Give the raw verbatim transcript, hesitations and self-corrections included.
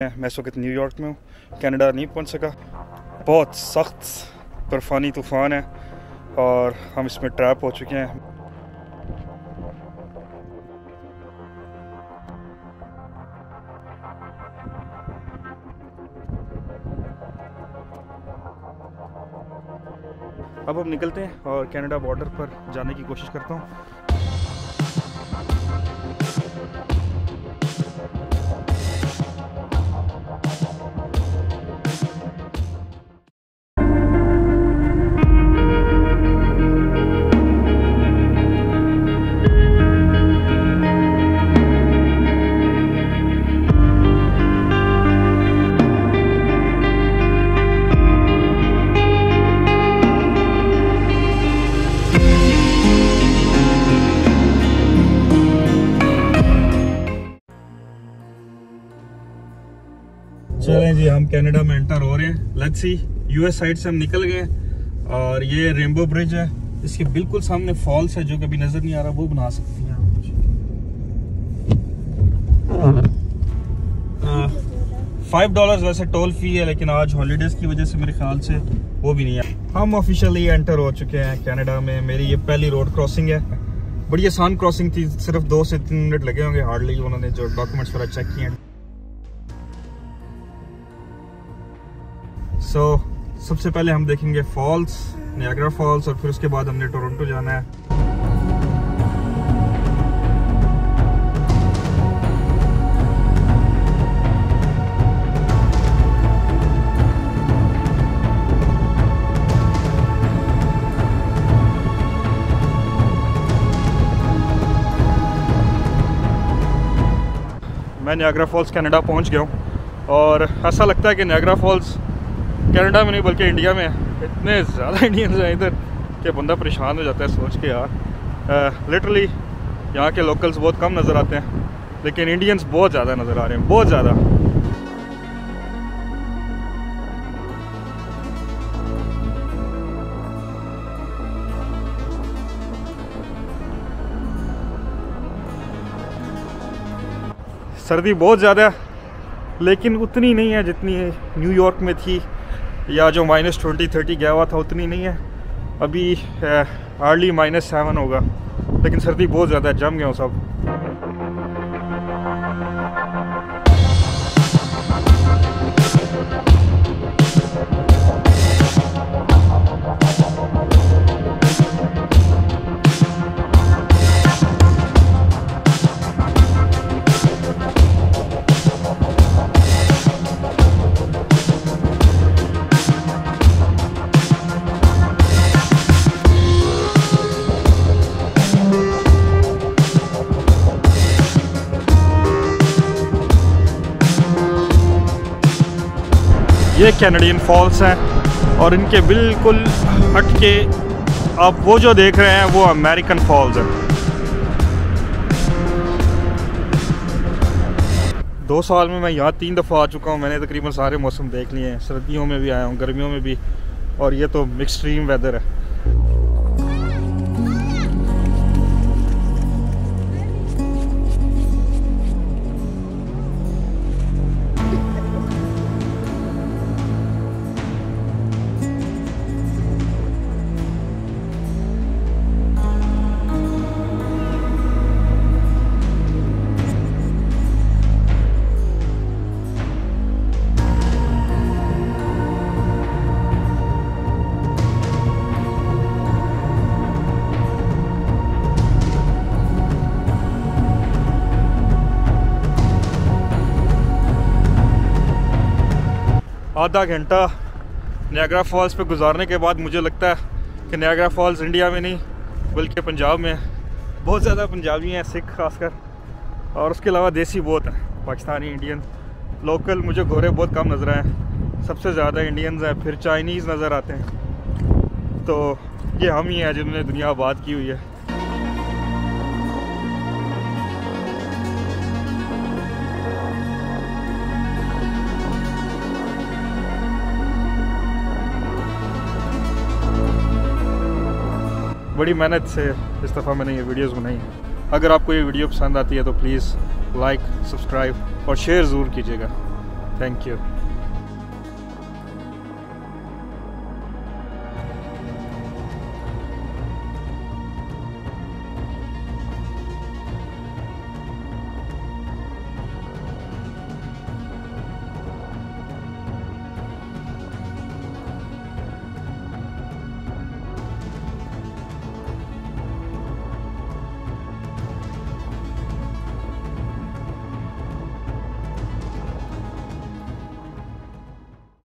मैं इस वक्त न्यूयॉर्क में हूँ, कनाडा नहीं पहुँच सका। बहुत सख्त बर्फ़ानी तूफ़ान है और हम इसमें ट्रैप हो चुके हैं। अब हम निकलते हैं और कनाडा बॉर्डर पर जाने की कोशिश करता हूँ। चलें जी, हम कनाडा में एंटर हो रहे हैं। लेट्स सी, यूएस साइड से हम निकल गए और ये रेनबो ब्रिज है, इसके बिल्कुल सामने फॉल्स है जो कभी नजर नहीं आ रहा, वो बना सकती हैं आप। फाइव डॉलर वैसे टोल फी है, लेकिन आज हॉलीडेज की वजह से मेरे ख्याल से वो भी नहीं है। हम ऑफिशियली एंटर हो चुके हैं कनाडा में। मेरी ये पहली रोड क्रॉसिंग है, बड़ी आसान क्रॉसिंग थी, सिर्फ दो से तीन मिनट लगे होंगे हार्डली। उन्होंने जो डॉक्यूमेंट्स वगैरह चेक किए हैं। सो so, सबसे पहले हम देखेंगे फॉल्स, नियाग्रा फॉल्स, और फिर उसके बाद हमने टोरंटो जाना है। मैं नियाग्रा फॉल्स कनाडा पहुंच गया हूँ और ऐसा लगता है कि नियाग्रा फॉल्स कनाडा में नहीं बल्कि इंडिया में। इतने ज़्यादा इंडियंस हैं इधर कि बंदा परेशान हो जाता है सोच के यार। लिटरली यहाँ के लोकल्स बहुत कम नज़र आते हैं, लेकिन इंडियंस बहुत ज़्यादा नज़र आ रहे हैं, बहुत ज़्यादा। सर्दी बहुत ज़्यादा, लेकिन उतनी नहीं है जितनी न्यूयॉर्क में थी या जो माइनस ट्वेंटी थर्टी गया हुआ था, उतनी नहीं है। अभी हार्डली माइनस सेवन होगा, लेकिन सर्दी बहुत ज़्यादा जम गया हूँ सब। ये कैनेडियन फॉल्स हैं और इनके बिल्कुल हट के आप वो जो देख रहे हैं वो अमेरिकन फॉल्स है। दो साल में मैं यहाँ तीन दफ़ा आ चुका हूँ। मैंने तकरीबन सारे मौसम देख लिए हैं, सर्दियों में भी आया हूँ, गर्मियों में भी, और ये तो एक्सट्रीम वेदर है। आधा घंटा नियाग्रा फॉल्स पे गुजारने के बाद मुझे लगता है कि नियाग्रा फॉल्स इंडिया में नहीं बल्कि पंजाब में है। बहुत ज़्यादा पंजाबी हैं, सिख खासकर, और उसके अलावा देसी बहुत हैं, पाकिस्तानी, इंडियन। लोकल मुझे गोरे बहुत कम नज़र आए हैं, सबसे ज़्यादा इंडियंस हैं, फिर चाइनीज़ नज़र आते हैं। तो ये हम ही हैं जिनने दुनिया आबाद की हुई है। बड़ी मेहनत से इस दफ़ा मैंने ये वीडियोस बनाई हैं। अगर आपको ये वीडियो पसंद आती है तो प्लीज़ लाइक, सब्सक्राइब और शेयर ज़रूर कीजिएगा। Thank you.